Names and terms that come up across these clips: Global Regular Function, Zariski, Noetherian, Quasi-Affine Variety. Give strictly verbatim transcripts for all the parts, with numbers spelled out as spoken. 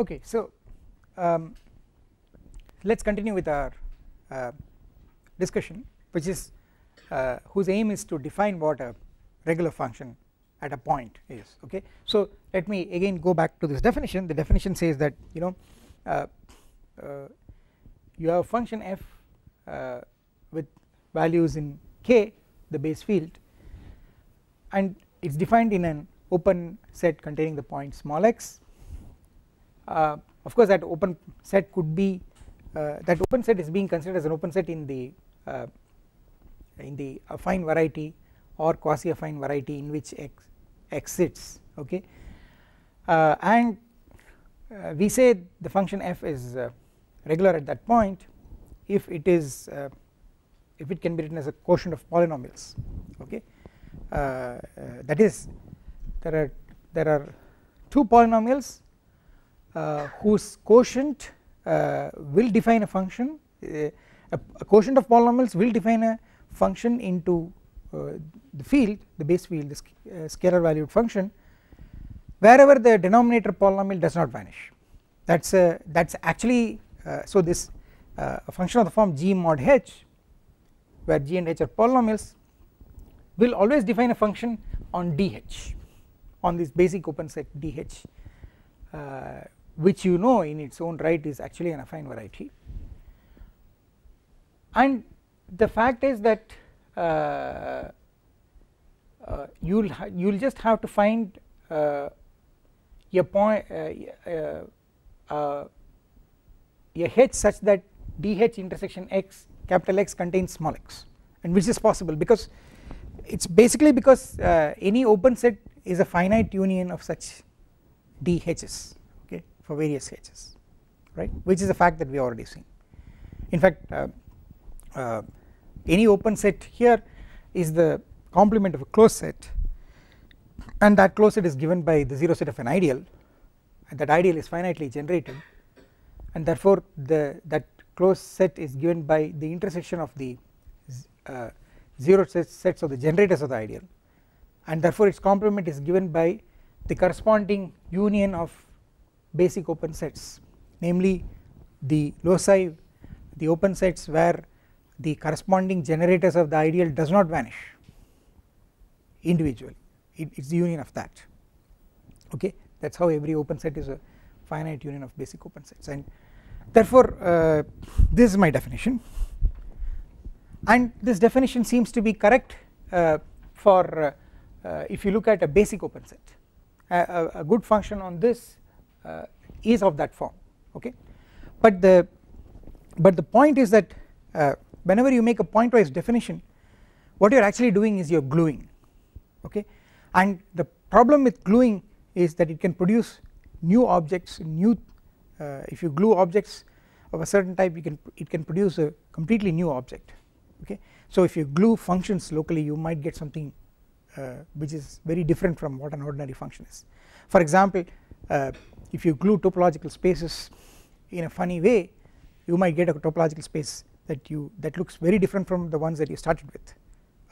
Okay, so um, let's continue with our uh, discussion, which is uh, whose aim is to define what a regular function at a point is. Okay, so let me again go back to this definition. The definition says that you know uh, uh, you have a function f uh, with values in k, the base field, and it's defined in an open set containing the point small x. Uh, of course that open set could be uh, that open set is being considered as an open set in the uh, in the affine variety or quasi-affine variety in which x exists. Okay, uh, and uh, we say the function f is uh, regular at that point if it is uh, if it can be written as a quotient of polynomials. Okay, uh, uh, that is there are there are two polynomials Uh, whose quotient uh, will define a function. Uh, a, a quotient of polynomials will define a function into uh, the field, the base field, the sc uh, scalar valued function, wherever the denominator polynomial does not vanish. That's a, that's actually uh, so this uh, a function of the form g mod h, where g and h are polynomials, will always define a function on dh, on this basic open set dh, uh, which you know in its own right is actually an affine variety. And the fact is that uh, uh, you'll you'll just have to find uh, a point uh, uh, uh, a h such that dh intersection x, capital X, contains small x, and which is possible because it's basically because uh, any open set is a finite union of such dh's. Okay, for various h's, right, which is a fact that we already seen. In fact uh, uh, any open set here is the complement of a closed set, and that closed set is given by the zero set of an ideal, and that ideal is finitely generated, and therefore the that closed set is given by the intersection of the uh, zero set sets of the generators of the ideal, and therefore its complement is given by the corresponding union of basic open sets, namely the loci, the open sets where the corresponding generators of the ideal does not vanish individually. It is the union of that. Okay, that's how every open set is a finite union of basic open sets, and therefore uh, this is my definition, and this definition seems to be correct uh, for uh, uh, if you look at a basic open set. A, a good function on this uh, is of that form. Okay, but the but the point is that uh, whenever you make a point wise definition, what you are actually doing is you are gluing. Okay, and the problem with gluing is that it can produce new objects, new uh, if you glue objects of a certain type, you can it can produce a completely new object, okay. So if you glue functions locally, you might get something uh, which is very different from what an ordinary function is. For example, uh, if you glue topological spaces in a funny way, you might get a topological space that you that looks very different from the ones that you started with,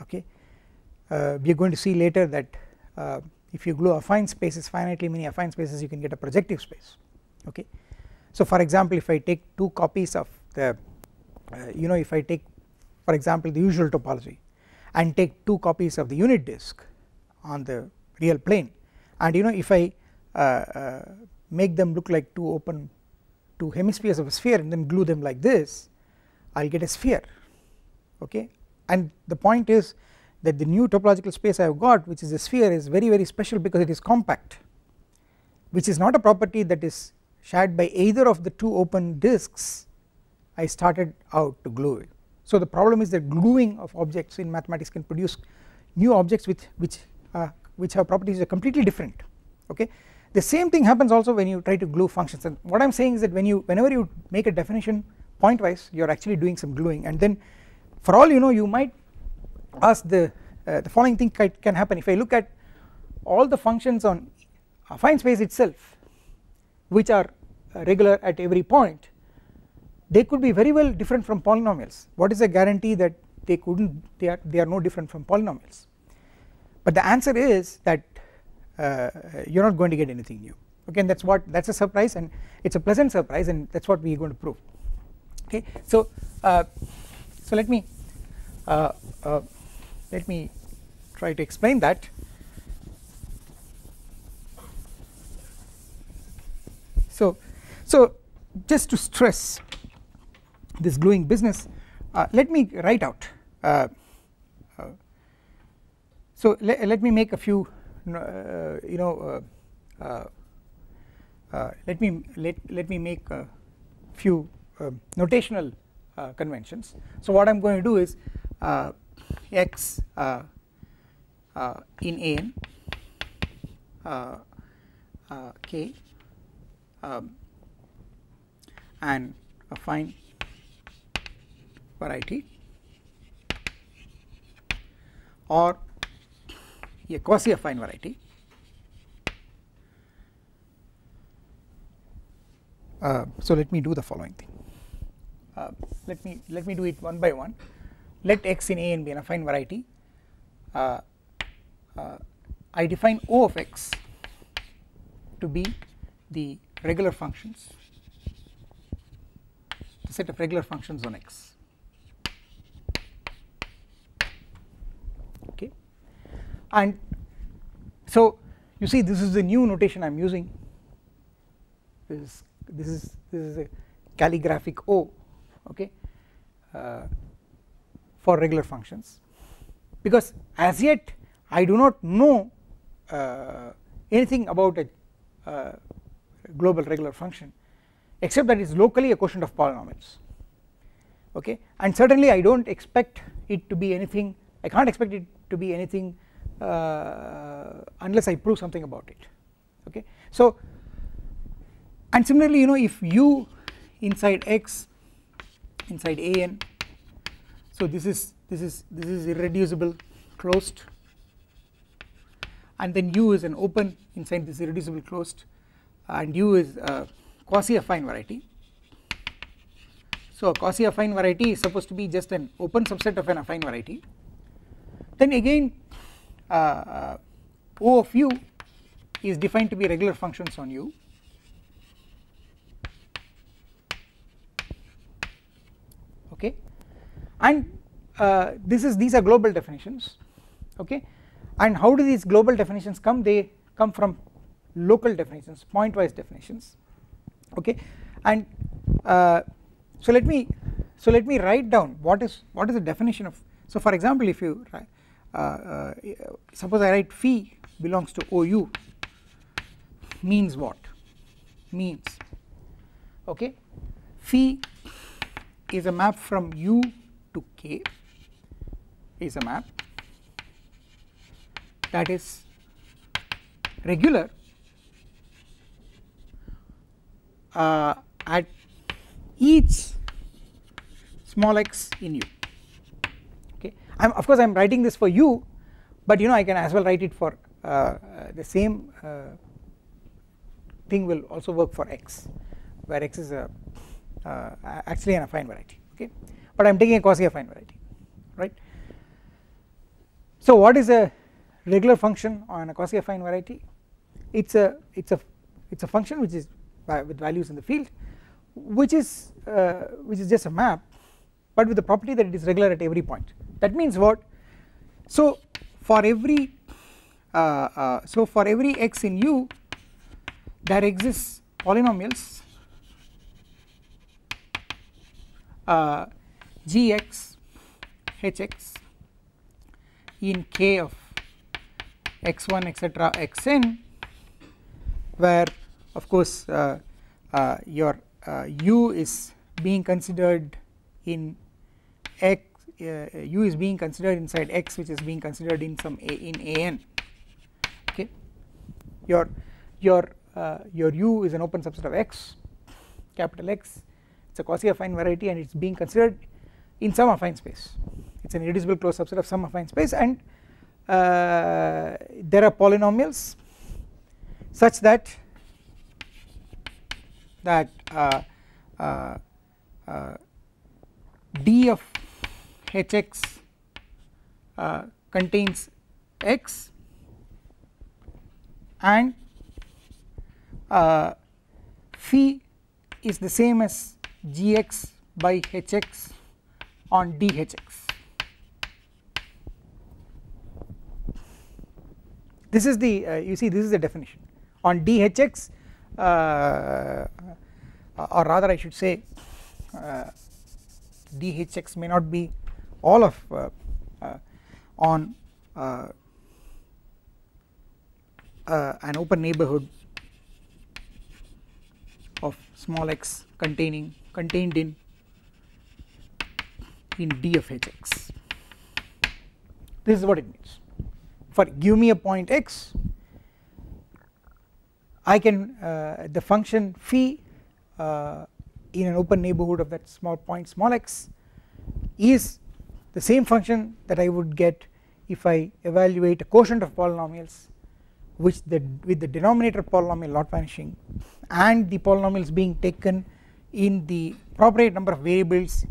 okay. Uh, we are going to see later that uh, if you glue affine spaces, finitely many affine spaces, you can get a projective space, okay. So for example, if I take two copies of the uh, you know if I take for example the usual topology and take two copies of the unit disk on the real plane, and you know if I uh, uh, make them look like two open two hemispheres of a sphere and then glue them like this, I will get a sphere, okay. And the point is that the new topological space I have got, which is a sphere, is very very special because it is compact, which is not a property that is shared by either of the two open disks I started out to glue it. So the problem is that gluing of objects in mathematics can produce new objects with which uh, which have properties that are completely different, okay. The same thing happens also when you try to glue functions, and what I am saying is that when you whenever you make a definition point wise, you are actually doing some gluing, and then for all you know you might ask the uh, the following thing can happen. If I look at all the functions on affine space itself which are uh, regular at every point, they could be very well different from polynomials. What is the guarantee that they couldn't they are they are no different from polynomials? But the answer is that Uh, you are not going to get anything new, okay, and that is what that is a surprise, and it is a pleasant surprise, and that is what we are going to prove, okay. So uh, so let me uh, uh, let me try to explain that. So so just to stress this gluing business, uh, let me write out uh, uh, so le let me make a few Uh, you know uh, uh, uh, let me let, let me make a few uh, notational uh, conventions. So what I am going to do is uh, x uh, uh, in an uh, uh, k um, and affine variety or a quasi-affine variety uh, so let me do the following thing, uh, let me let me do it one by one. Let x in an be an affine variety. uh, uh, I define O of x to be the regular functions, the set of regular functions on x, okay. And so you see, this is the new notation I am using. This is this is this is a calligraphic O, okay, uh, for regular functions, because as yet I do not know uh, anything about a uh, global regular function except that it is locally a quotient of polynomials, okay. And certainly I do not expect it to be anything. I can't expect it to be anything Uh, unless I prove something about it, okay. So and similarly, you know, if u inside x inside an, so this is this is this is irreducible closed, and then u is an open inside this irreducible closed, and u is a quasi-affine variety. So a quasi-affine variety is supposed to be just an open subset of an affine variety. Then again, Uh, uh, O of u is defined to be regular functions on u, okay, and uh, this is these are global definitions, okay. And how do these global definitions come? They come from local definitions, point wise definitions, okay. And uh, so let me so let me write down what is what is the definition of. So for example, if you write Uh, uh, suppose I write phi belongs to O U, means what? Means, okay, phi is a map from U to K, is a map that is regular uh, at each small x in U, I'm, of course I'm writing this for you, but you know I can as well write it for uh, uh, the same uh, thing will also work for x, where x is a uh, actually an affine variety, okay, but I am taking a quasi-affine variety, right. So what is a regular function on a quasi-affine variety? It's a it's a it's a function which is with values in the field, which is uh, which is just a map, but with the property that it is regular at every point. That means what? So for every uh, uh, so for every x in U, there exists polynomials uh, gx, hx in K of x one etc xn, where of course uh, uh, your uh, u is being considered in x, uh, u is being considered inside x, which is being considered in some a in an, okay. Your your uh, your u is an open subset of x, capital X. It's a quasi-affine variety and it's being considered in some affine space. It's an irreducible closed subset of some affine space, and uh, there are polynomials such that that uh, uh, uh, d of hx uh, contains x, and uh, phi is the same as gx by hx on dhx. This is the uh, you see, this is the definition on dhx, uh, or rather I should say uh, dhx may not be all of uh, uh, on uh, uh, an open neighborhood of small x containing contained in in d of hx. This is what it means. For give me a point x, I can uh, the function phi uh, in an open neighborhood of that small point small x is the same function that I would get if I evaluate a quotient of polynomials which the with the denominator polynomial not vanishing and the polynomials being taken in the appropriate number of variables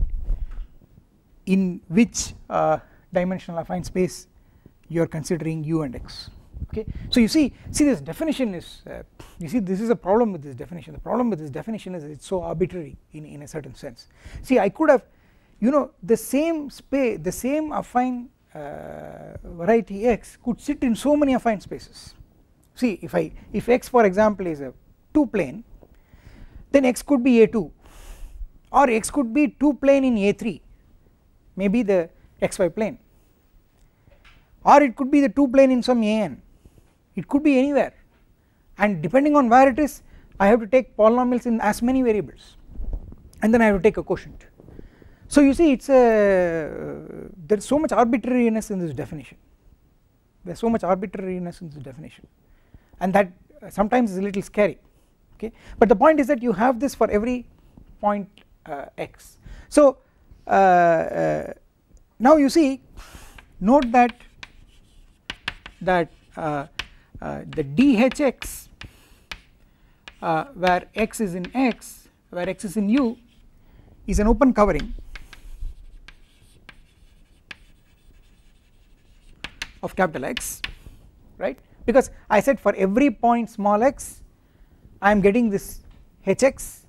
in which uh, dimensional affine space you are considering u and x, okay. So you see see this definition is uh, you see this is a problem with this definition. The problem with this definition is it is so arbitrary in, in a certain sense. See, I could have, you know, the same space, the same affine uh, variety x could sit in so many affine spaces. See, if I if x for example is a two plane, then x could be A two, or x could be two plane in A three, maybe the xy plane, or it could be the two plane in some an, it could be anywhere, and depending on where it is I have to take polynomials in as many variables and then I have to take a quotient. So you see it's a uh, there is so much arbitrariness in this definition, there is so much arbitrariness in this definition and that uh, sometimes is a little scary, okay. But the point is that you have this for every point uh, x. So uh, uh, now you see, note that that uh, uh, the dhx uh, where x is in x, where x is in u, is an open covering of capital X, right, because I said for every point small x I am getting this hx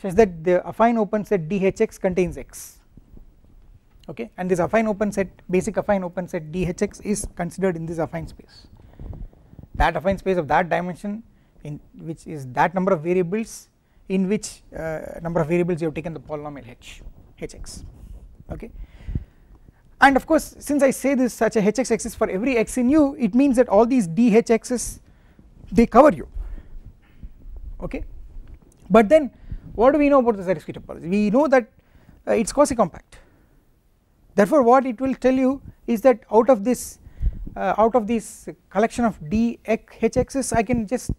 such that the affine open set dhx contains x, okay, and this affine open set, basic affine open set dhx is considered in this affine space. That affine space of that dimension, in which is that number of variables, in which uh, number of variables you have taken the polynomial h hx, okay. And of course since I say this such a hx exists for every x in u, it means that all these dhx's they cover you, okay. But then what do we know about the Zariski topology? We know that uh, it is quasi compact. Therefore what it will tell you is that out of this uh, out of this collection of d h x's I can just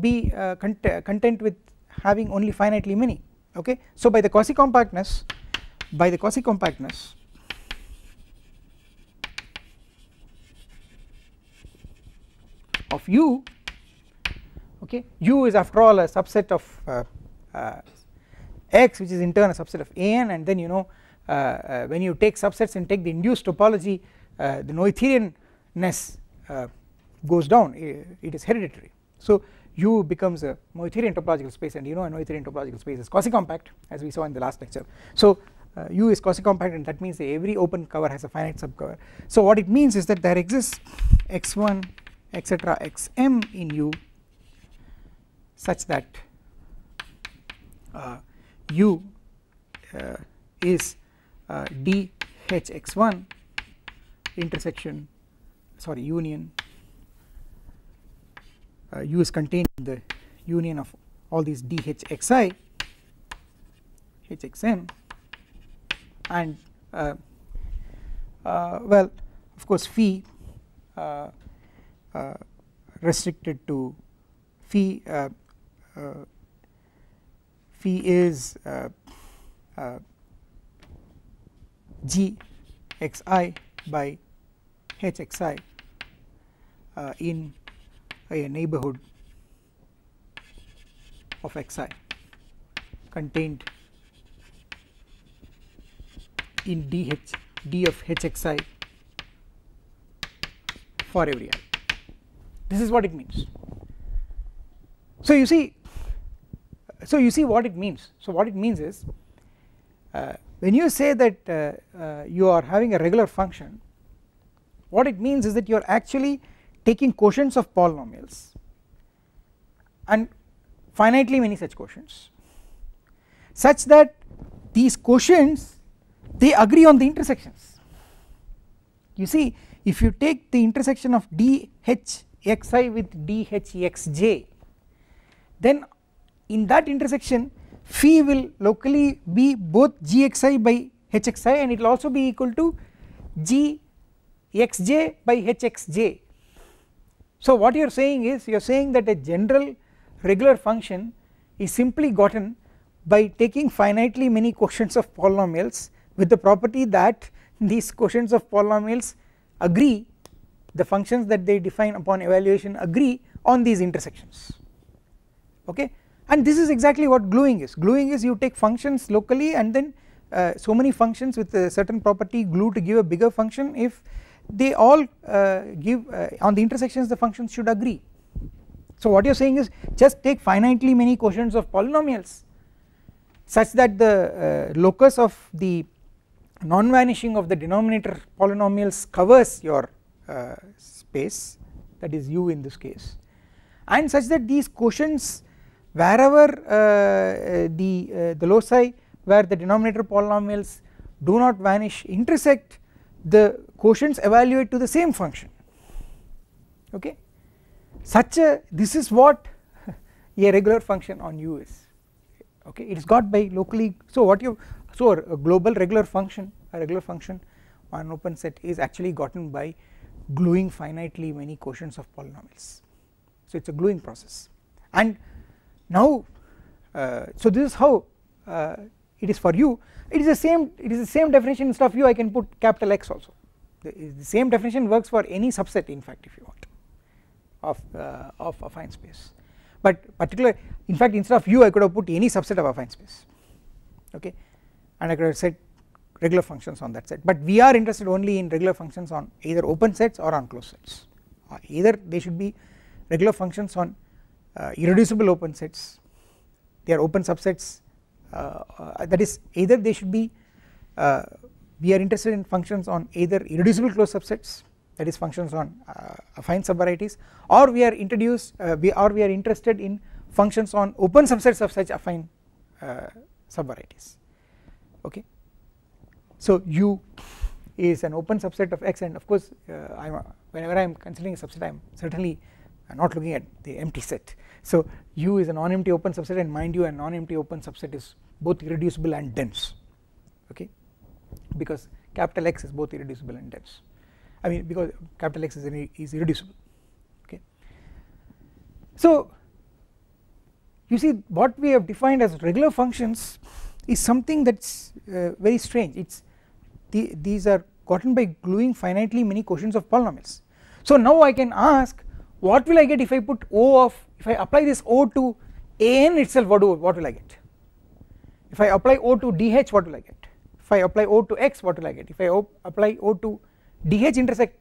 be uh, cont content with having only finitely many, okay. So by the quasi compactness by the quasi compactness U, okay, U is after all a subset of uh, uh, X, which is in turn a subset of A n, and then you know uh, uh, when you take subsets and take the induced topology, uh, the Noetherian-ness uh, goes down, it is hereditary. So U becomes a Noetherian topological space, and you know a Noetherian topological space is quasi-compact, as we saw in the last lecture. So uh, U is quasi-compact, and that means that every open cover has a finite subcover. So what it means is that there exists x one, etc., xm in U, such that uh, U uh, is uh, d h x one intersection, sorry, union. Uh, U is contained in the union of all these d h x I, h x m, and uh, uh, well, of course, phi uh, uh, restricted to phi. Uh, uh, phi is uh, uh, g x I by h x I uh, in a neighborhood of xi contained in d h d of h xi for every I. This is what it means. So you see, so you see what it means. So what it means is, uh, when you say that uh, uh, you are having a regular function, what it means is that you are actually taking quotients of polynomials and finitely many such quotients, such that these quotients, they agree on the intersections. You see, if you take the intersection of d h x I with d h x j, then in that intersection phi will locally be both g x I by h x I, and it will also be equal to g x j by h x j. So what you are saying is, you are saying that a general regular function is simply gotten by taking finitely many quotients of polynomials with the property that these quotients of polynomials agree, the functions that they define upon evaluation agree on these intersections, okay. And this is exactly what gluing is. Gluing is you take functions locally and then uh, so many functions with a certain property glue to give a bigger function if they all uh, give uh, on the intersections the functions should agree. So what you are saying is, just take finitely many quotients of polynomials such that the uh, locus of the non-vanishing of the denominator polynomials covers your uh, space, that is U in this case, and such that these quotients wherever uh, uh, the, uh, the loci where the denominator polynomials do not vanish intersect, the quotients evaluate to the same function, okay. Such a, this is what a regular function on U is, okay. It is got by locally, so what you, so a global regular function, a regular function on an open set is actually gotten by gluing finitely many quotients of polynomials. So it is a gluing process, and now uh, so this is how uh, it is for U. It is the same, it is the same definition. Instead of U I can put capital X also, the, the same definition works for any subset in fact if you want of uh, of affine space, but particular, in fact instead of U I could have put any subset of affine space, okay, and I could have said regular functions on that set, but we are interested only in regular functions on either open sets or on closed sets. Uh, either they should be regular functions on uh, irreducible open sets, they are open subsets. Uh, uh, that is, either they should be, uh, we are interested in functions on either irreducible closed subsets, that is functions on uh, affine subvarieties, or we are introduced, uh, we or we are interested in functions on open subsets of such affine uh, subvarieties, okay. So U is an open subset of X, and of course uh, I am, whenever I am considering a subset I am certainly uh, not looking at the empty set. So U is a non-empty open subset, and mind you, a non-empty open subset is both irreducible and dense, okay, because capital X is both irreducible and dense, I mean because capital X is, an, is irreducible, okay. So you see, what we have defined as regular functions is something that is uh, very strange. It is the, these are gotten by gluing finitely many quotients of polynomials. So now I can ask, what will I get if I put O of, if I apply this O to An itself, what do what will I get? If I apply O to D H, what will I get? If I apply O to X, what will I get? If I o, apply O to D H intersect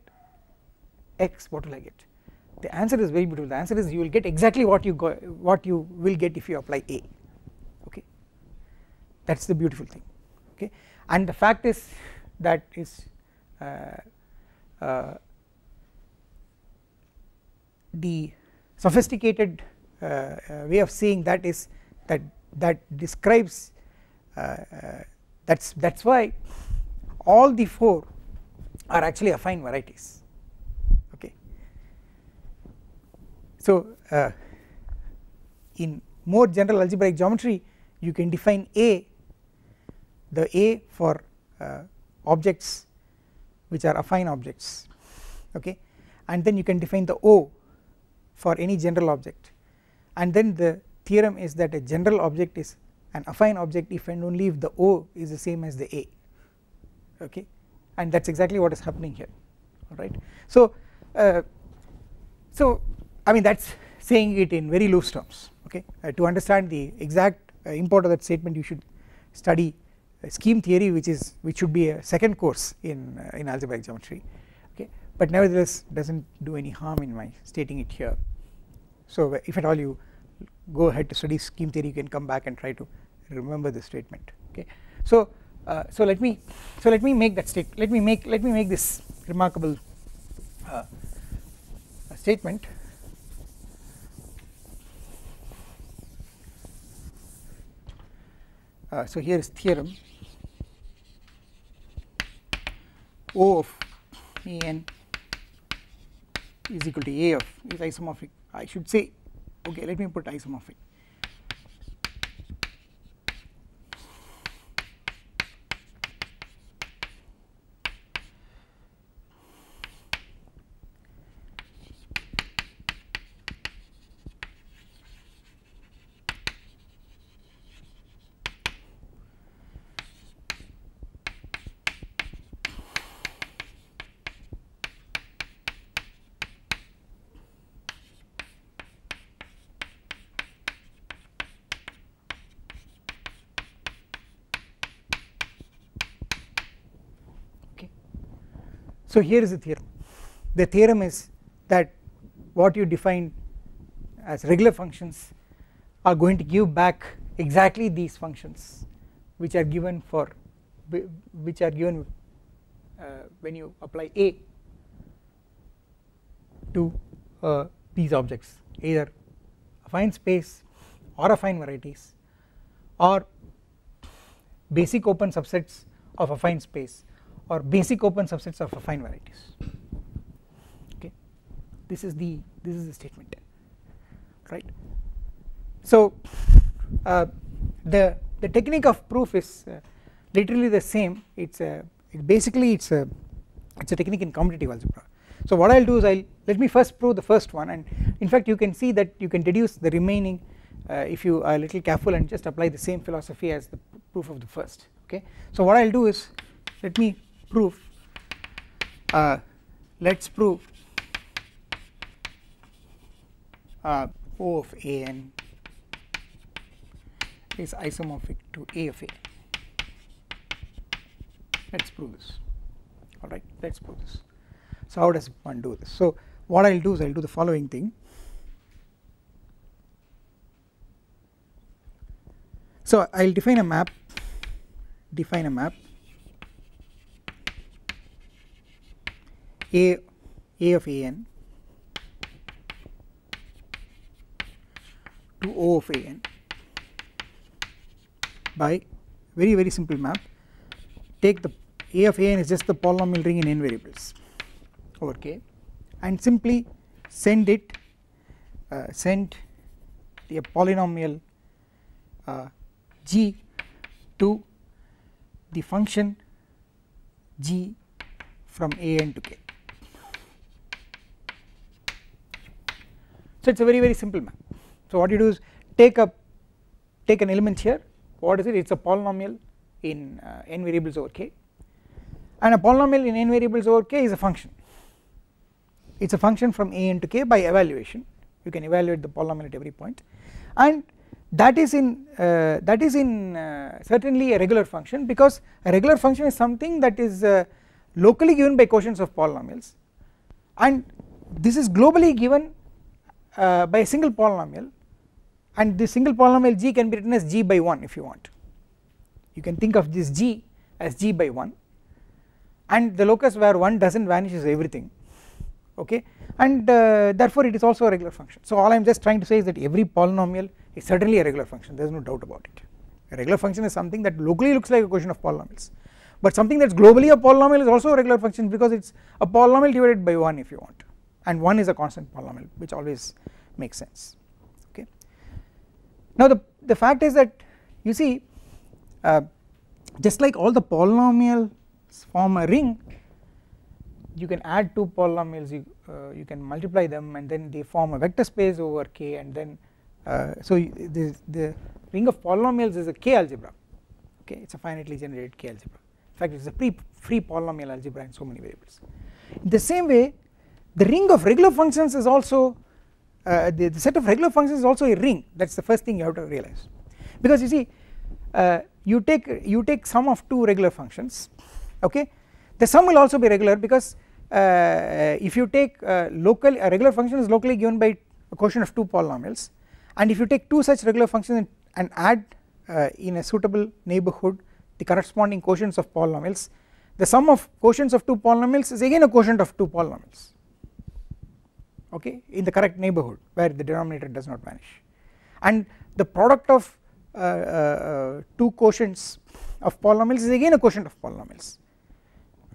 X, what will I get? The answer is very beautiful. The answer is you will get exactly what you go, what you will get if you apply A. Okay, that's the beautiful thing. Okay, and the fact is that is uh, uh, the sophisticated uh, uh, way of seeing that is that that describes uh, uh, that's that's why all the four are actually affine varieties. Okay, so uh, in more general algebraic geometry you can define A, the A for uh, objects which are affine objects, okay, and then you can define the O for any general object, and then the theorem is that a general object is an affine object if and only if the O is the same as the A, okay, and that's exactly what is happening here. All right, so uh, so I mean that's saying it in very loose terms. Okay, uh, to understand the exact uh, import of that statement you should study uh, scheme theory, which is which should be a second course in uh, in algebraic geometry. Okay, but nevertheless doesn't do any harm in my stating it here. So if at all you go ahead to study scheme theory, you can come back and try to remember the statement. Okay, so uh, so let me so let me make that state let me make let me make this remarkable uh, statement. Uh, so here is theorem O of An is equal to A of is isomorphic. I should say, okay, let me put isomorphic. So here is the theorem. The theorem is that what you define as regular functions are going to give back exactly these functions which are given for which are given uh, when you apply A to uh, these objects, either affine space or affine varieties or basic open subsets of affine space or basic open subsets of affine varieties. Okay, this is the this is the statement, right? So uh, the the technique of proof is uh, literally the same. It's a it basically it's a it's a technique in commutative algebra. So what I'll do is I'll let me first prove the first one, and in fact you can see that you can deduce the remaining uh, if you are a little careful and just apply the same philosophy as the proof of the first. Okay, so what I'll do is let me prove uh, let's prove uh, O of An is isomorphic to A of A. Let's prove this. All right, let's prove this. So how does one do this? So what I'll do is I'll do the following thing. So I'll define a map define a map A, A of An to O of An by very very simple map. Take the A of An is just the polynomial ring in n variables over K, and simply send it uh, send the polynomial uh, G to the function G from An to K. So it's a very very simple map. So what you do is take a take an element here. What is it? It's a polynomial in uh, n variables over K, and a polynomial in n variables over K is a function. it is a function from a n to k by evaluation. You can evaluate the polynomial at every point, and that is in uh, that is in uh, certainly a regular function, because a regular function is something that is uh, locally given by quotients of polynomials, and this is globally given uh, by a single polynomial, and this single polynomial g can be written as g by one if you want. You can think of this g as g by one, and the locus where one does not vanish is everything, okay, and uh, therefore it is also a regular function. So all I am just trying to say is that every polynomial is certainly a regular function, there is no doubt about it. A regular function is something that locally looks like a quotient of polynomials, but something that is globally a polynomial is also a regular function, because it is a polynomial divided by one if you want, and one is a constant polynomial, which always makes sense, okay. Now the, the fact is that you see uh, just like all the polynomials form a ring, you can add two polynomials, you, uh, you can multiply them, and then they form a vector space over k, and then uh, so the, the ring of polynomials is a k algebra, okay, it is a finitely generated k algebra. In fact, it is a pre free polynomial algebra in so many variables. In the same way, the ring of regular functions is also uh, the, the set of regular functions is also a ring. That is the first thing you have to realize, because you see uh, you take you take sum of two regular functions, okay, the sum will also be regular, because uh, if you take uh, local a regular function is locally given by a quotient of two polynomials, and if you take two such regular functions and, and add uh, in a suitable neighbourhood the corresponding quotients of polynomials, the sum of quotients of two polynomials is again a quotient of two polynomials, okay, in the correct neighbourhood where the denominator does not vanish, and the product of uh, uh, uh, two quotients of polynomials is again a quotient of polynomials,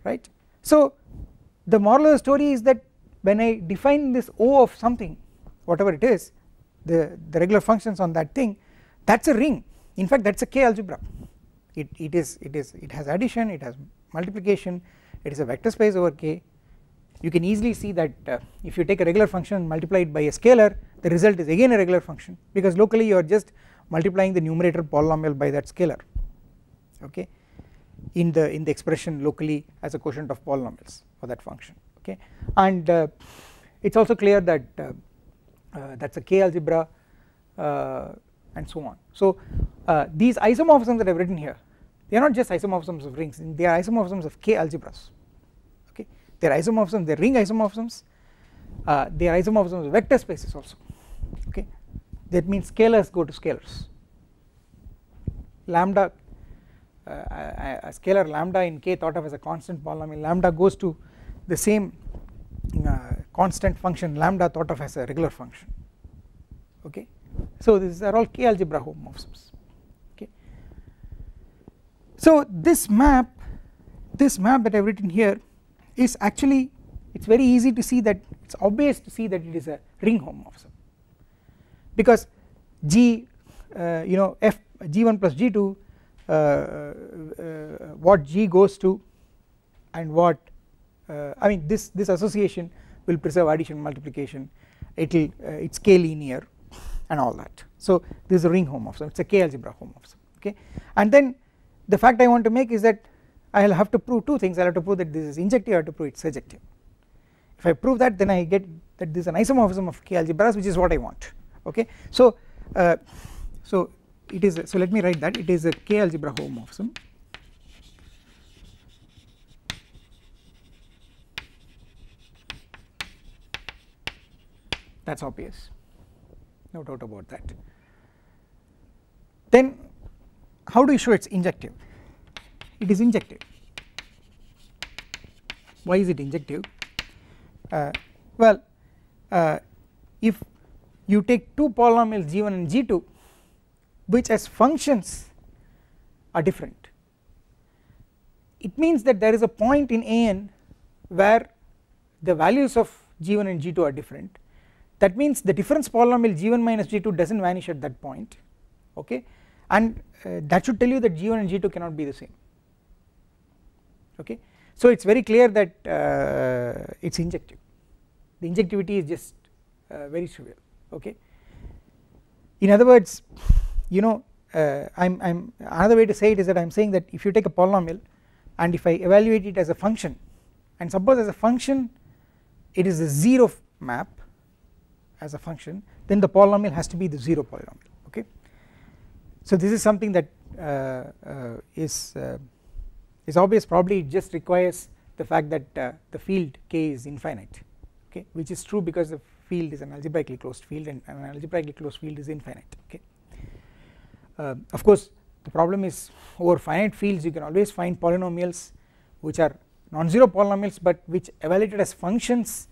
right. So the moral of the story is that when I define this O of something, whatever it is, the, the regular functions on that thing, that is a ring. In fact, that is a K algebra, it, it is it is it has addition, it has multiplication, it is a vector space over K. You can easily see that uh, if you take a regular function and multiply it by a scalar, the result is again a regular function, because locally you are just multiplying the numerator polynomial by that scalar, okay, in the in the expression locally as a quotient of polynomials for that function, okay, and uh, it is also clear that uh, uh, that is a K algebra uh, and so on. So uh, these isomorphisms that I have written here, they are not just isomorphisms of rings, they are isomorphisms of K algebras, okay, they are isomorphisms, they are ring isomorphisms, uh, they are isomorphisms of vector spaces also, okay, that means scalars go to scalars, lambda Uh, a, a scalar lambda in K thought of as a constant polynomial lambda goes to the same uh, constant function lambda thought of as a regular function, okay. So these are all K algebra homomorphisms, okay. So this map, this map that I have written here is actually, it is very easy to see that, it is obvious to see that it is a ring homomorphism, because G uh, you know f G one plus G two, Uh, uh, what G goes to, and what uh, I mean this this association will preserve addition, multiplication, it will uh, it's K linear and all that. So this is a ring homomorphism, it's a K algebra homomorphism, okay. And then the fact I want to make is that I will have to prove two things. I will have to prove that this is injective, I have to prove it's surjective. If I prove that, then I get that this is an isomorphism of K algebras, which is what I want, okay. So uh, so it is a, so let me write that it is a K algebra homomorphism, that is obvious, no doubt about that. Then how do you show it is injective? It is injective. Why is it injective? Uh, well uh, if you take two polynomials G one and G two, which as functions are different, it means that there is a point in A n where the values of G one and G two are different. That means the difference polynomial G one minus G two does not vanish at that point, okay, and uh, that should tell you that G one and G two cannot be the same, okay. So it is very clear that uh, it is injective, the injectivity is just uh, very trivial, okay. In other words, you know uh, I'm, I'm another way to say it is that I am saying that if you take a polynomial and if I evaluate it as a function, and suppose as a function it is a zero map as a function, then the polynomial has to be the zero polynomial, okay. So this is something that uh, uh, is uh, is obvious. Probably it just requires the fact that uh, the field K is infinite, okay, which is true because the field is an algebraically closed field, and an algebraically closed field is infinite, okay. Uh, of course the problem is, over finite fields you can always find polynomials which are non-zero polynomials but which evaluated as functions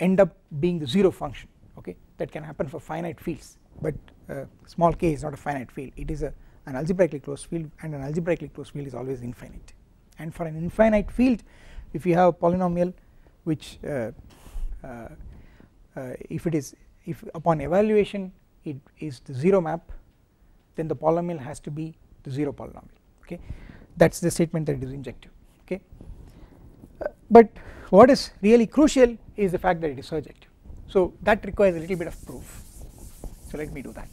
end up being the zero function, okay. That can happen for finite fields, but uh, small k is not a finite field, it is a an algebraically closed field, and an algebraically closed field is always infinite. And for an infinite field, if you have a polynomial which uh, uh, uh, if it is if upon evaluation it is the zero map, then the polynomial has to be the zero polynomial, okay. That is the statement that it is injective, okay. Uh, but what is really crucial is the fact that it is surjective, so that requires a little bit of proof. So let me do that.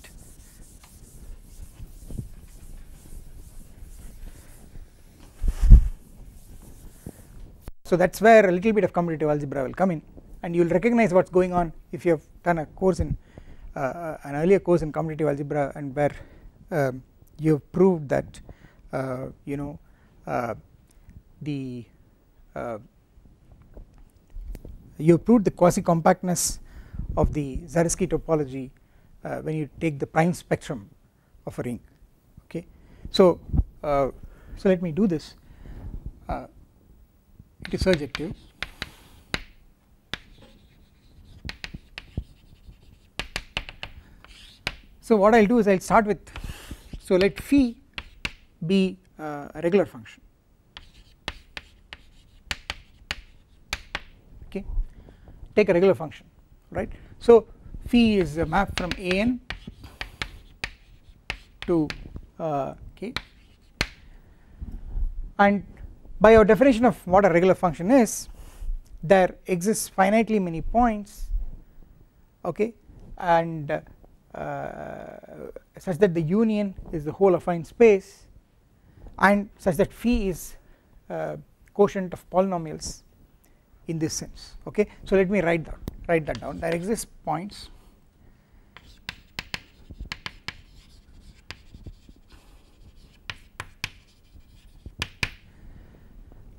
So that is where a little bit of commutative algebra will come in, and you will recognize what is going on if you have done a course in uh, an earlier course in commutative algebra, and where uh, you have proved that uh, you know uh, the uh, you have proved the quasi-compactness of the Zariski topology uh, when you take the prime spectrum of a ring, okay. So uh, so let me do this. Uh, it is surjective, so what I will do is I will start with, so let phi be uh, a regular function, okay, take a regular function, right. So phi is a map from A n to uh, k, and by our definition of what a regular function is, there exists finitely many points, okay, and uh, uh, such that the union is the whole affine space, and such that phi is uh, quotient of polynomials in this sense, okay. So let me write that write that down. There exist points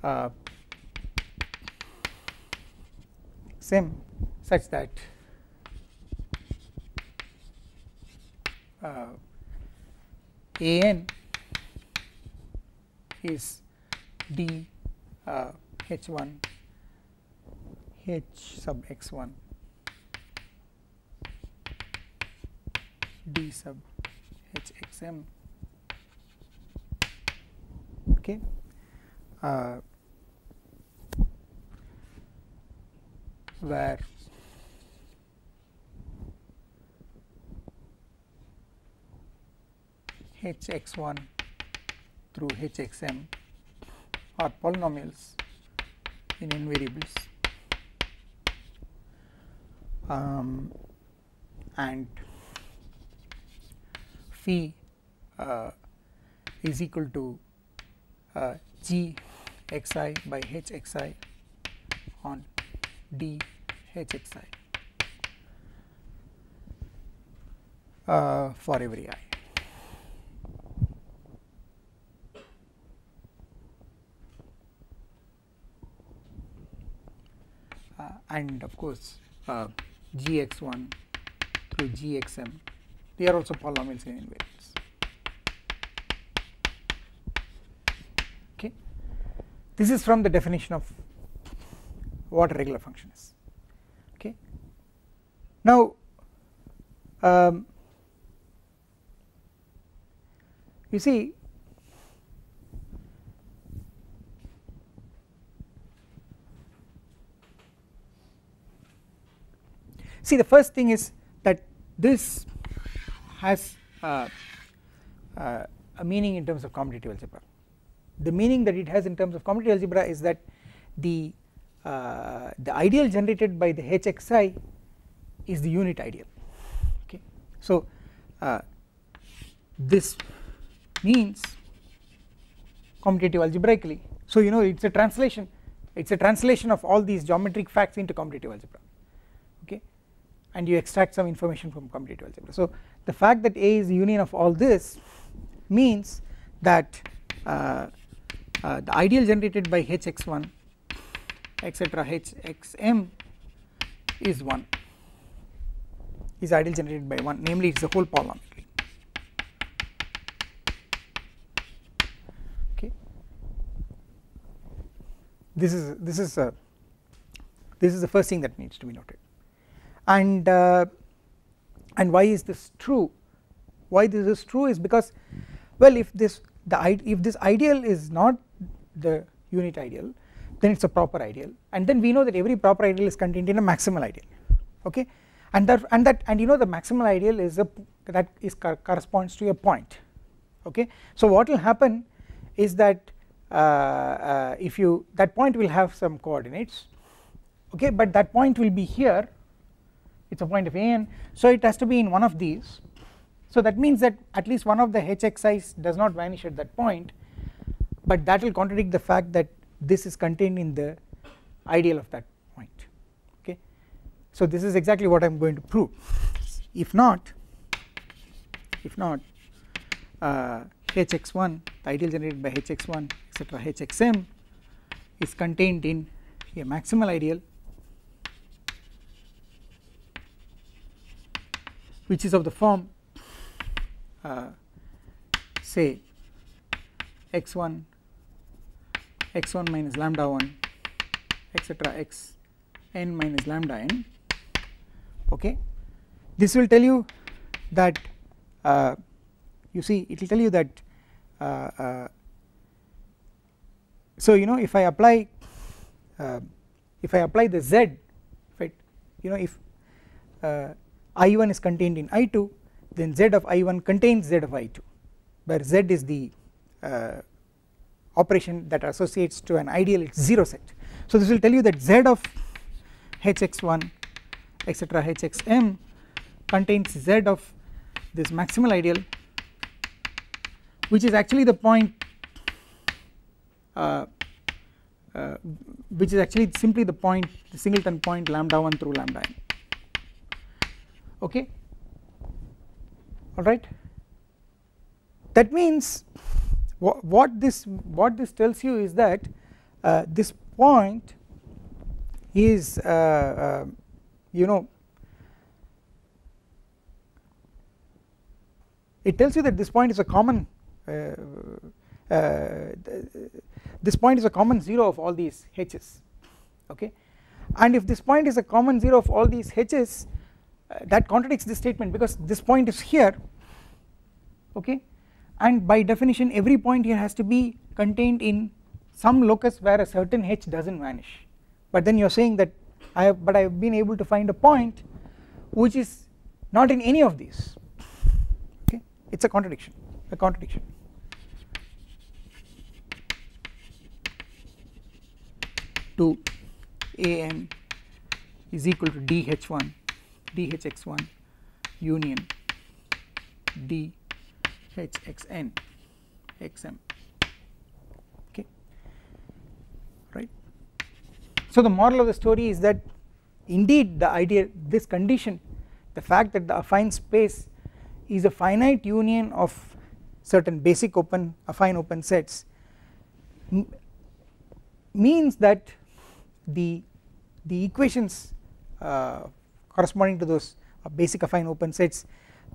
Uh, same such that uh, A n is d uh, h one h sub x one d sub h xm, okay. Uh, where h x one through h x m are polynomials in n variables, um, and phi uh, is equal to uh, g xi by h xi on d H X I uh, for every I. Uh, and of course uh, G X one through G X M, they are also polynomials in invariants, okay. This is from the definition of what a regular function is. Now um, you see, see the first thing is that this has uh, uh, a meaning in terms of commutative algebra. The meaning that it has in terms of commutative algebra is that the uh, the ideal generated by the H X I is the unit ideal, okay. So uh, this means commutative algebraically, so you know it is a translation it is a translation of all these geometric facts into commutative algebra, okay, and you extract some information from commutative algebra. So the fact that A is the union of all this means that uh, uh, the ideal generated by H x one etc H x m is one, is ideal generated by one, namely it is a whole polynomial. This is this is uh, this is the first thing that needs to be noted, and uh, and why is this true? Why this is true is because, well, if this the if this ideal is not the unit ideal, then it's a proper ideal, and then we know that every proper ideal is contained in a maximal ideal, okay, and that and that and you know the maximal ideal is a that is cor corresponds to a point, okay. So what will happen is that. Uh, uh, if you that point will have some coordinates, okay, but that point will be here, it is a point of A n, so it has to be in one of these. So that means that at least one of the H xi's does not vanish at that point, but that will contradict the fact that this is contained in the ideal of that point, okay. So this is exactly what I am going to prove. If not, if not uh, H x one, the ideal generated by H x one etc H x m is contained in a maximal ideal which is of the form uh, say x one x one minus lambda one etc xn minus lambda n, okay. This will tell you that uh, you see it will tell you that uh, uh, so you know if I apply uh, if I apply the z, if it, you know if uh, I one is contained in I two, then z of I one contains z of I two, where z is the uh, operation that associates to an ideal, it's zero set. So this will tell you that z of H x one etc H x m contains z of this maximal ideal, which is actually the point uh, uh, which is actually simply the point, the singleton point lambda one through lambda n, okay, alright. That means wh what this what this tells you is that uh, this point is uh, uh, you know it tells you that this point is a common Uh, uh, this point is a common zero of all these h's, okay, and if this point is a common zero of all these h's, uh, that contradicts this statement because this point is here, okay, and by definition every point here has to be contained in some locus where a certain h doesn't vanish, but then you are saying that I have but I have been able to find a point which is not in any of these, okay, it is a contradiction. A contradiction. To A m is equal to D h one, D h x one union D h x n, x m, okay, right. So the moral of the story is that indeed the idea, this condition, the fact that the affine space is a finite union of certain basic open affine open sets means that the the equations uh, corresponding to those uh, basic affine open sets,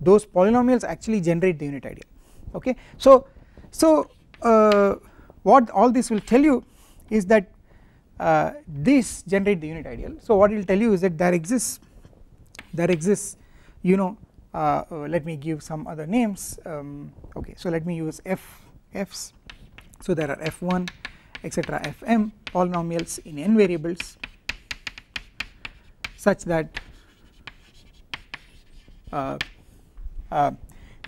those polynomials actually generate the unit ideal, okay. So so uh, what all this will tell you is that uh, this generate the unit ideal. So what it will tell you is that there exists there exists you know Uh, uh, let me give some other names, um, okay, so let me use f f's, so there are f one etc fm polynomials in n variables such that uh, uh,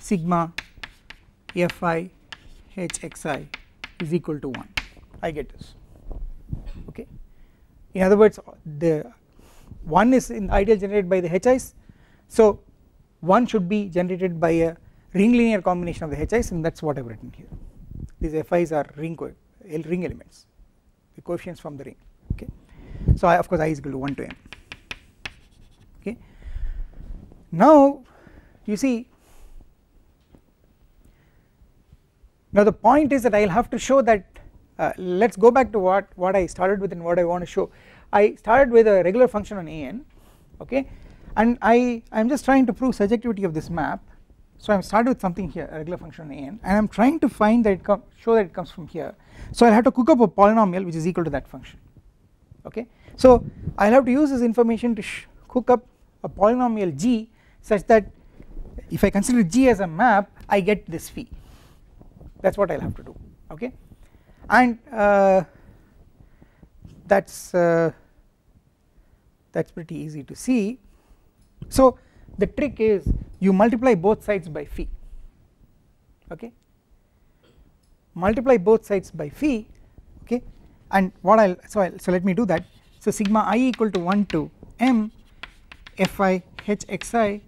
sigma fi hxi is equal to one. I get this, okay. In other words, the one is in ideal generated by the h's, so one should be generated by a ring linear combination of the h's, and that is what I have written here. These fi's are ring, co ring elements, the coefficients from the ring. okay. So I, of course, I is equal to one to m, okay. Now you see, now the point is that I will have to show that uh, let us go back to what, what I started with and what I want to show. I started with a regular function on A n, okay, and I I am just trying to prove surjectivity of this map. So I am started with something here, a regular function on A n, and I am trying to find that it come, show that it comes from here. So I will have to cook up a polynomial which is equal to that function, okay. So I will have to use this information to sh cook up a polynomial g such that if I consider g as a map, I get this phi. That is what I will have to do, okay, and uh, that is uh, that is pretty easy to see. So the trick is you multiply both sides by phi, okay, multiply both sides by phi, okay, and what I'll so I'll, so let me do that. So sigma I equal to one to m fi h xi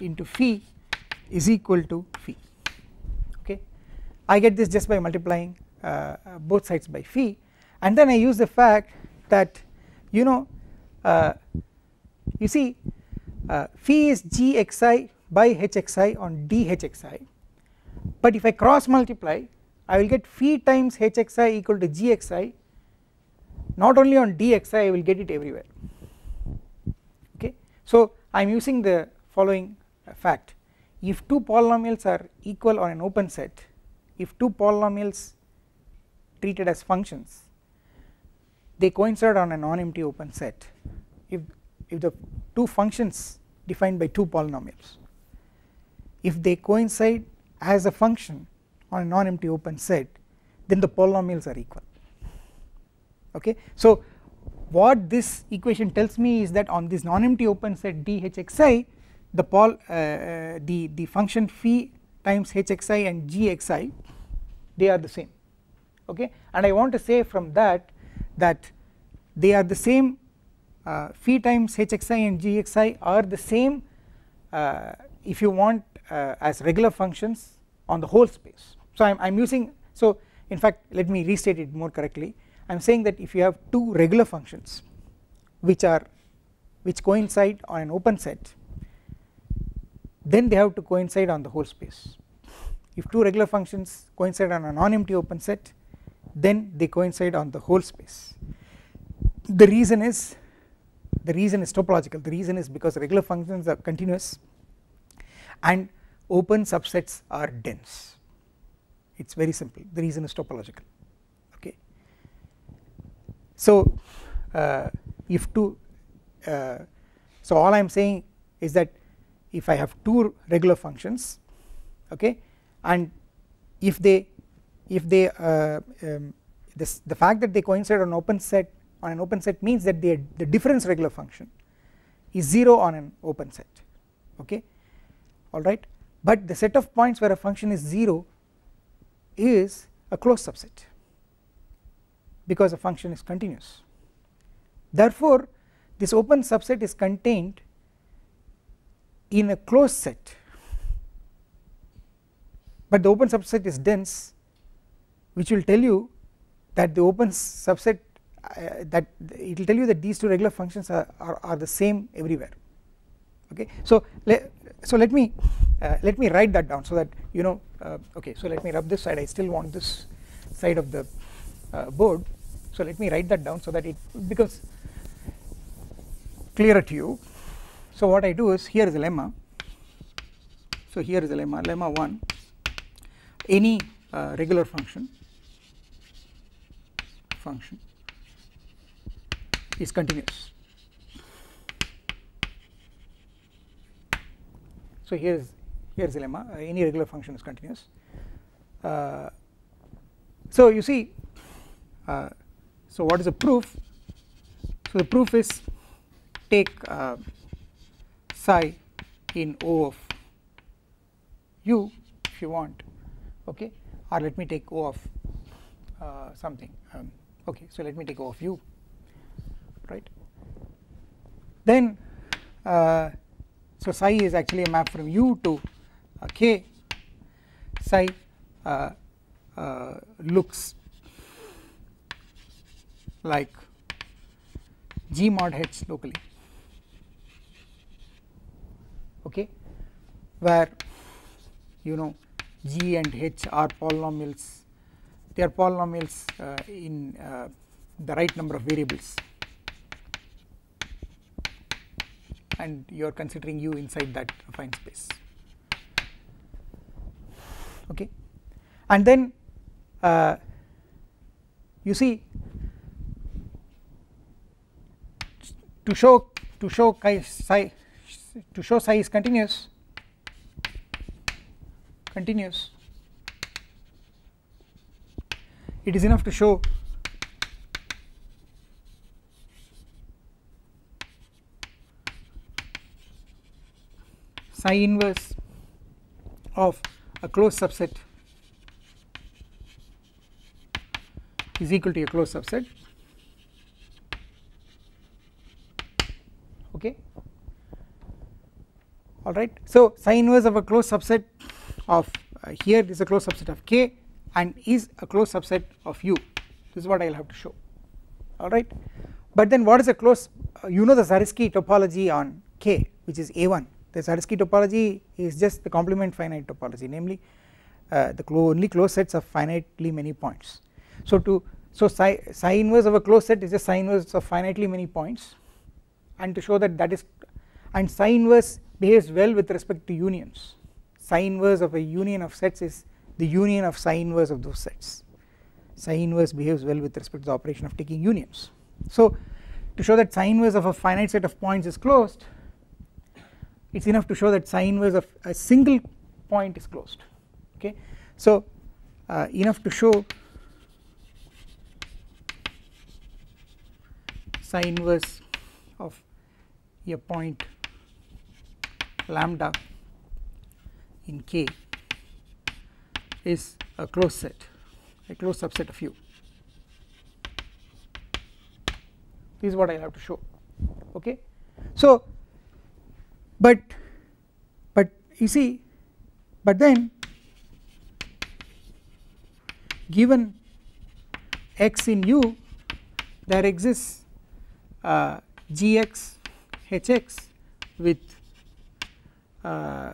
into phi is equal to phi, okay. I get this just by multiplying uh, both sides by phi, and then I use the fact that you know uh, you see uh, phi is gxi by hxi on dhxi, but if I cross multiply I will get phi times hxi equal to gxi, not only on dxi, I will get it everywhere, okay. So I am using the following uh, fact: if two polynomials are equal on an open set, if two polynomials treated as functions, they coincide on a non-empty open set if if the two functions defined by two polynomials, if they coincide as a function on a non-empty open set, then the polynomials are equal, okay. So what this equation tells me is that on this non-empty open set dhxi, the pol uh, the the function phi times hxi and gxi, they are the same, okay, and I want to say from that that they are the same. Uh, phi times hxi and gxi are the same uh, if you want uh, as regular functions on the whole space. So I'm I'm using so in fact let me restate it more correctly. I'm saying that if you have two regular functions which are which coincide on an open set, then they have to coincide on the whole space. If two regular functions coincide on a non-empty open set, then they coincide on the whole space. The reason is the reason is topological. The reason is because regular functions are continuous and open subsets are dense. It's very simple. The reason is topological, okay. So uh, if two uh, so all I'm saying is that if I have two regular functions, okay, and if they if they uh, um, this the fact that they coincide on open set on an open set means that they the difference regular function is zero on an open set, okay, alright, but the set of points where a function is zero is a closed subset because a function is continuous. Therefore this open subset is contained in a closed set, but the open subset is dense, which will tell you that the open subset Uh, that it will tell you that these two regular functions are, are, are the same everywhere, okay. So let so let me uh, let me write that down so that you know uh, okay, so let me rub this side. I still want this side of the uh, board, so let me write that down so that it becomes clearer to you. So what I do is, here is a lemma, so here is a lemma, lemma one, any uh, regular function function is continuous. So here is here is the lemma, uh, any regular function is continuous. Uh, so you see, uh, so what is the proof? So the proof is, take uh, psi in O of u if you want, okay, or let me take O of uh, something, um, okay, so let me take O of u, right. Then uh, so psi is actually a map from u to uh, k. Psi uh, uh, looks like G mod H locally, okay, where you know G and H are polynomials, they are polynomials uh, in uh, the right number of variables, and you are considering U inside that affine space, okay. And then uh, you see, to show to show psi to show psi is continuous continuous it is enough to show psi inverse of a closed subset is equal to a closed subset, okay, all right. So psi inverse of a closed subset of uh, here is a closed subset of K and is a closed subset of U, this is what I will have to show, all right. But then what is a closed, uh, you know the Zariski topology on K, which is A one. The Zariski topology is just the complement finite topology, namely uh, the clo only closed sets of finitely many points. So to so psi, psi inverse of a closed set is just psi inverse of finitely many points, and to show that that is, and psi inverse behaves well with respect to unions. Psi inverse of a union of sets is the union of psi inverse of those sets. Psi inverse behaves well with respect to the operation of taking unions. So to show that psi inverse of a finite set of points is closed, it is enough to show that psi inverse of a single point is closed, okay. So uh, enough to show psi inverse of a point lambda in K is a closed set, a closed subset of U. This is what I have to show, okay. So but but you see, but then given X in U, there exists uh, Gx Hx with uh,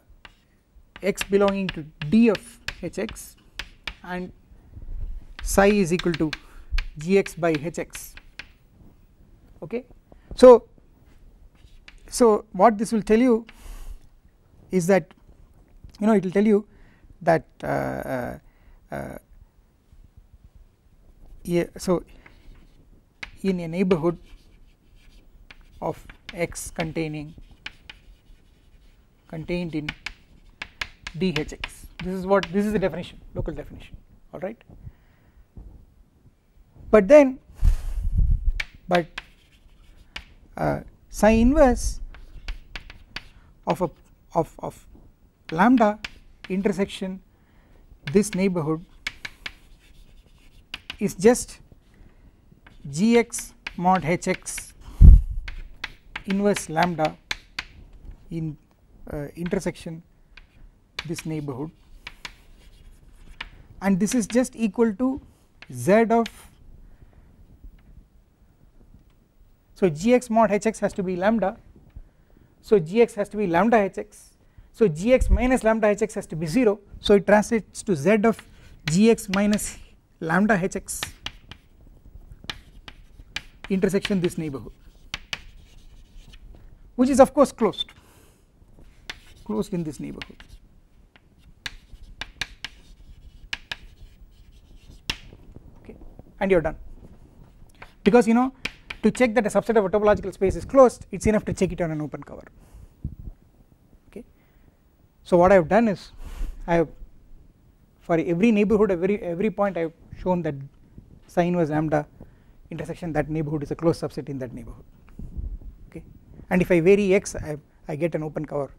X belonging to D of Hx, and psi is equal to Gx by Hx, okay. So so what this will tell you is that, you know, it will tell you that uh, uh, uh, yeah, so in a neighborhood of X containing contained in D H X, this is what, this is the definition, local definition, all right. But then but uh, psi inverse of a of of lambda intersection this neighborhood is just Gx mod Hx inverse lambda in uh, intersection this neighborhood, and this is just equal to Z of, so Gx mod Hx has to be lambda, so Gx has to be lambda Hx, so Gx minus lambda Hx has to be zero, so it translates to Z of Gx minus lambda Hx intersection this neighborhood, which is of course closed closed in this neighborhood, okay, and you are done. Because you know, to check that a subset of a topological space is closed, it is enough to check it on an open cover, okay. So what I have done is, I have for every neighborhood, every every point I have shown that psi inverse lambda intersection that neighborhood is a closed subset in that neighborhood, okay. And if I vary X, I, I get an open cover,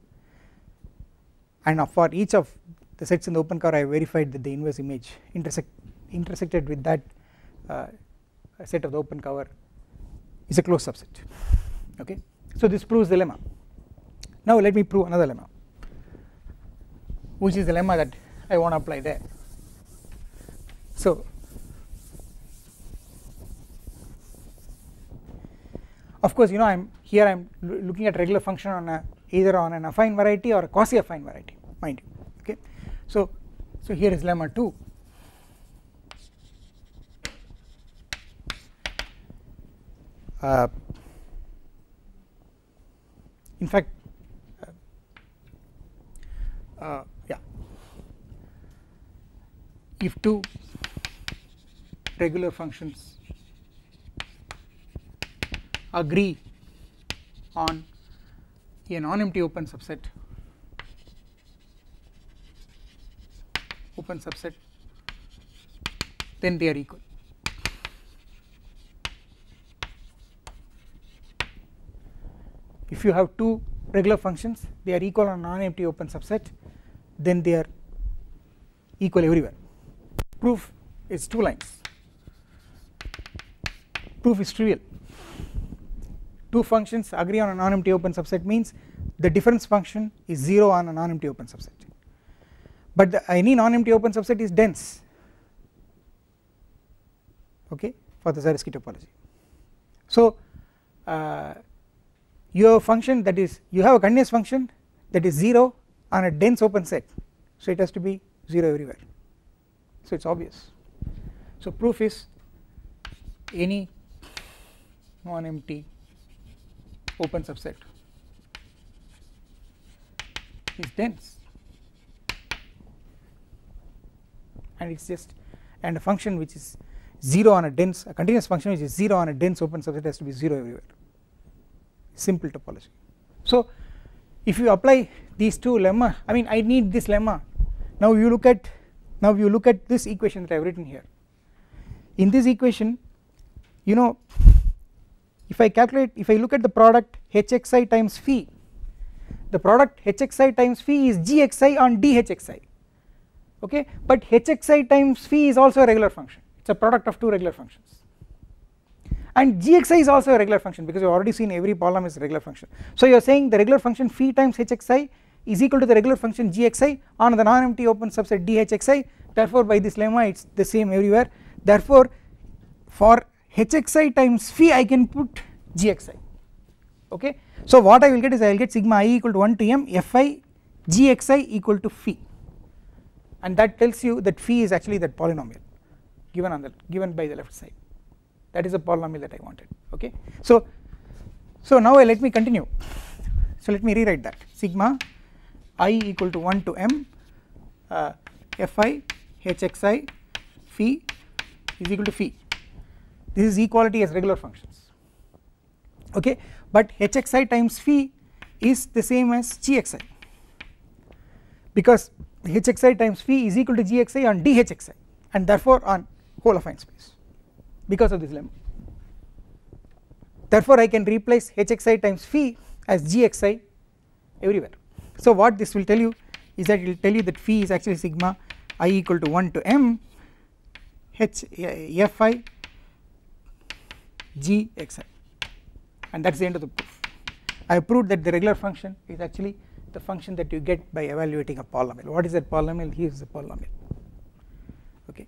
and for each of the sets in the open cover I verified that the inverse image intersect intersected with that uh, set of the open cover is a closed subset, okay. So this proves the lemma. Now let me prove another lemma, which is the lemma that I want to apply there. So Of course, you know, I'm here I'm looking at regular function on a, either on an affine variety or a quasi-affine variety, mind you, okay. So, so here is lemma two. Uh, in fact, uh, uh, yeah, if two regular functions agree on a non-empty open subset, open subset, then they are equal. If you have two regular functions, they are equal on non-empty open subset, then they are equal everywhere. Proof is two lines. Proof is trivial. Two functions agree on a non-empty open subset means the difference function is zero on a non-empty open subset. But the, any non-empty open subset is dense, okay, for the Zariski topology. So uh, you have a function that is, you have a continuous function that is zero on a dense open set, so it has to be zero everywhere. So it's obvious. So proof is any non-empty open subset is dense, and it's just, and a function which is zero on a dense, a continuous function which is zero on a dense open subset has to be zero everywhere. Simple topology. So if you apply these two lemma, I mean I need this lemma. Now you look at, now you look at this equation that I have written here. In this equation, you know, if I calculate, if I look at the product hxi times phi, the product hxi times phi is gxi on dhxi, okay, but hxi times phi is also a regular function, it is a product of two regular functions, and gxi is also a regular function because you have already seen every polynomial is a regular function. So you are saying the regular function phi times hxi is equal to the regular function gxi on the non-empty open subset dhxi, therefore by this lemma it is the same everywhere, therefore for hxi times phi I can put gxi, okay. So what I will get is I will get sigma I equal to one to m fi gxi equal to phi, and that tells you that phi is actually that polynomial given on the given by the left side, that is a polynomial that I wanted, okay. So, so now I let me continue, so let me rewrite that sigma I equal to one to m uh, fi hxi phi is equal to phi. This is equality as regular functions, okay, but hxi times phi is the same as gxi because hxi times phi is equal to gxi on dhxi, and therefore on whole affine space because of this lemma. Therefore I can replace hxi times phi as gxi everywhere. So what this will tell you is that it will tell you that phi is actually sigma I equal to one to m h fi gxi, and that is the end of the proof. I have proved that the regular function is actually the function that you get by evaluating a polynomial. What is that polynomial? Here is the polynomial, okay,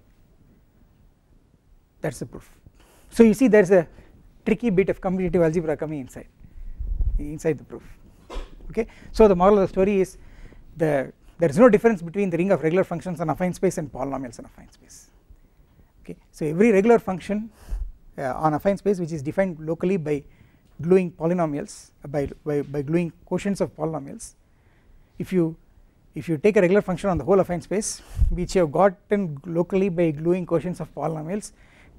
that is the proof. So you see there is a tricky bit of commutative algebra coming inside inside the proof, okay. So the moral of the story is the there is no difference between the ring of regular functions on affine space and polynomials on affine space, okay. So every regular function Uh, on affine space which is defined locally by gluing polynomials uh, by, by by gluing quotients of polynomials, if you if you take a regular function on the whole affine space which you have gotten locally by gluing quotients of polynomials,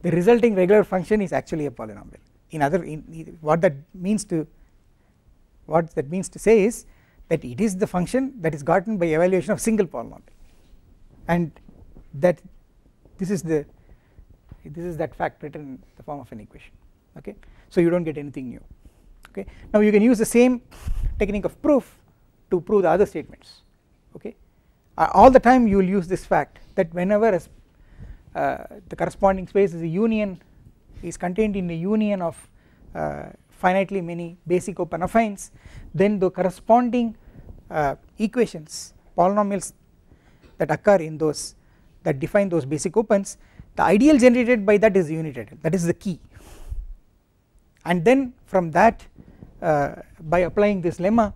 the resulting regular function is actually a polynomial. In other in, in, what that means to what that means to say is that it is the function that is gotten by evaluation of single polynomial, and that this is the this is that fact written in the form of an equation, okay. So you do not get anything new, okay. Now you can use the same technique of proof to prove the other statements, okay. Uh, all the time you will use this fact that whenever a uh, the corresponding space is a union, is contained in a union of uh, finitely many basic open affines, then the corresponding uh, equations, polynomials that occur in those, that define those basic opens, the ideal generated by that is the unit ideal, that is the key. and then from that uh, by applying this lemma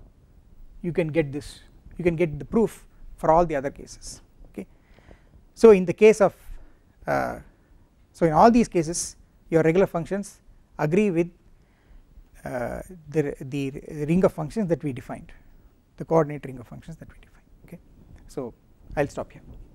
you can get this, you can get the proof for all the other cases, okay. So in the case of uh, so in all these cases your regular functions agree with uh, the, the ring of functions that we defined, the coordinate ring of functions that we defined, okay. So I will stop here.